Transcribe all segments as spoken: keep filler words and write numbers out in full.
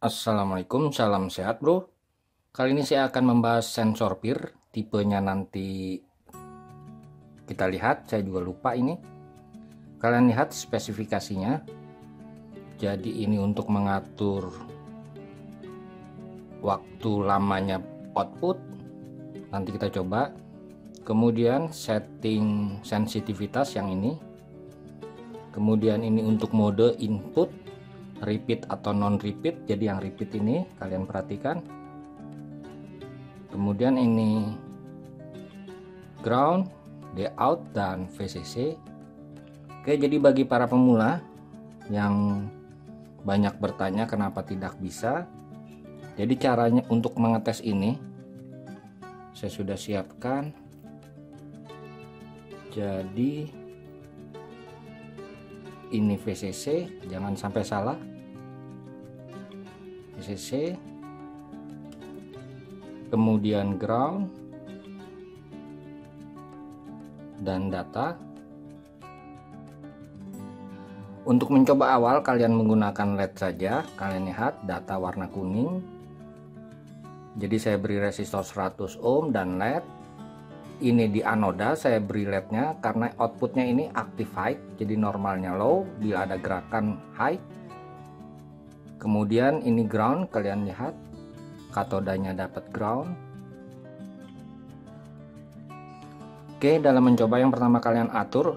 Assalamualaikum, salam sehat bro. Kali ini saya akan membahas sensor P I R. Tipenya nanti kita lihat, saya juga lupa ini. Kalian lihat spesifikasinya. Jadi ini untuk mengatur waktu lamanya output. Nanti kita coba. Kemudian setting sensitivitas yang ini. Kemudian ini untuk mode input, repeat atau non-repeat. Jadi yang repeat ini kalian perhatikan. Kemudian ini ground, Dout, dan V C C. Oke, jadi bagi para pemula yang banyak bertanya kenapa tidak bisa, jadi caranya untuk mengetes ini saya sudah siapkan. Jadi ini V C C, jangan sampai salah. V C C, kemudian ground dan data. Untuk mencoba awal kalian menggunakan L E D saja. Kalian lihat data warna kuning. Jadi saya beri resistor seratus ohm dan L E D. Ini di anoda saya beri L E D-nya karena outputnya ini active high, jadi normalnya low, bila ada gerakan high. Kemudian ini ground, kalian lihat katodanya dapat ground. Oke, dalam mencoba yang pertama kalian atur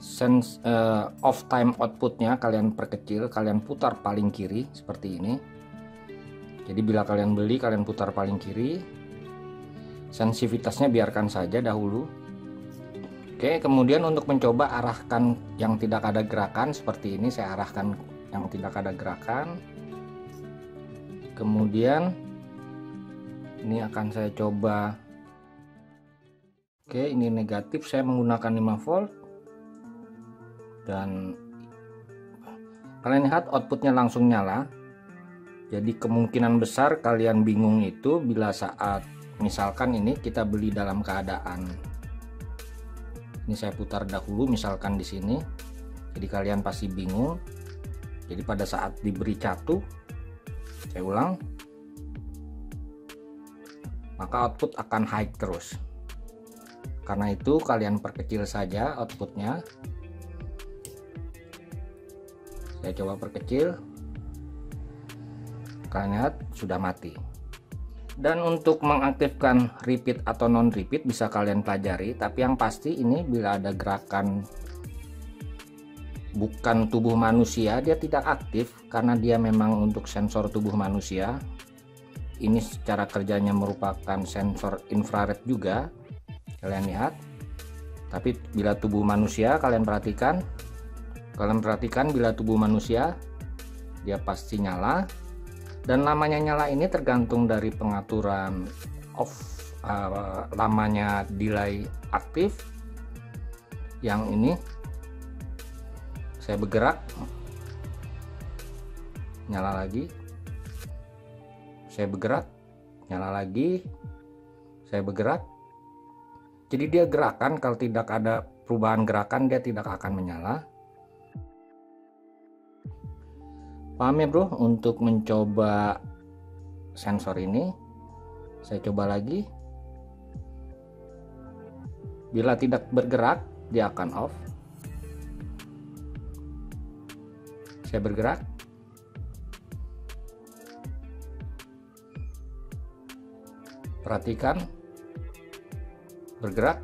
sense uh, off time outputnya, kalian perkecil, kalian putar paling kiri seperti ini. Jadi bila kalian beli kalian putar paling kiri. Sensitivitasnya biarkan saja dahulu. Oke, kemudian untuk mencoba arahkan yang tidak ada gerakan seperti ini. Saya arahkan yang tidak ada gerakan. Kemudian ini akan saya coba. Oke, ini negatif, saya menggunakan lima volt. Dan kalian lihat outputnya langsung nyala. Jadi kemungkinan besar kalian bingung itu bila saat misalkan ini kita beli dalam keadaan ini, saya putar dahulu misalkan di sini. Jadi kalian pasti bingung. Jadi pada saat diberi catu, saya ulang, maka output akan high terus. Karena itu kalian perkecil saja outputnya. Saya coba perkecil. Kalian lihat sudah mati. Dan untuk mengaktifkan repeat atau non-repeat bisa kalian pelajari, tapi yang pasti ini bila ada gerakan bukan tubuh manusia dia tidak aktif, karena dia memang untuk sensor tubuh manusia. Ini secara kerjanya merupakan sensor infrared juga, kalian lihat. Tapi bila tubuh manusia kalian perhatikan, kalian perhatikan bila tubuh manusia dia pasti nyala. Dan lamanya nyala ini tergantung dari pengaturan off, uh, lamanya delay aktif. Yang ini saya bergerak, nyala lagi. Saya bergerak, nyala lagi. Saya bergerak. Jadi dia gerakan, kalau tidak ada perubahan gerakan dia tidak akan menyala. Paham ya bro? Untuk mencoba sensor ini saya coba lagi. Bila tidak bergerak dia akan off. Saya bergerak, perhatikan, bergerak.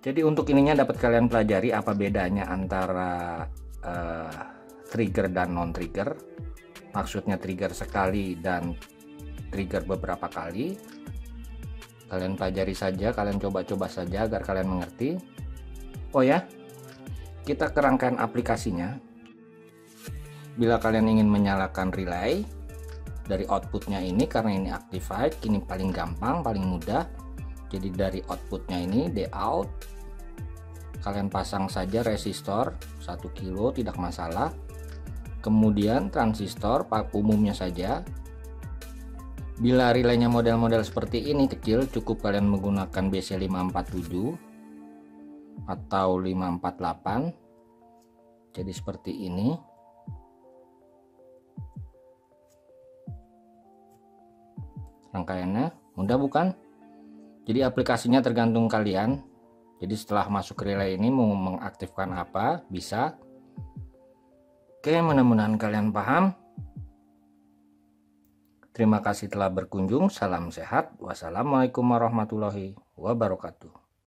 Jadi untuk ininya dapat kalian pelajari apa bedanya antara uh, trigger dan non-trigger. Maksudnya trigger sekali dan trigger beberapa kali. Kalian pelajari saja, kalian coba-coba saja agar kalian mengerti. Oh ya, kita ke rangkaian aplikasinya. Bila kalian ingin menyalakan relay dari outputnya ini, karena ini activate, ini paling gampang, paling mudah. Jadi dari outputnya ini Dout, kalian pasang saja resistor satu kilo, tidak masalah. Kemudian transistor umumnya saja. Bila relaynya model-model seperti ini kecil, cukup kalian menggunakan B C lima empat tujuh atau lima empat delapan. jadi seperti ini. Rangkaiannya mudah bukan? Jadi aplikasinya tergantung kalian. Jadi setelah masuk relay ini mau mengaktifkan apa bisa. Oke, mudah-mudahan kalian paham. Terima kasih telah berkunjung. Salam sehat. Wassalamualaikum warahmatullahi wabarakatuh.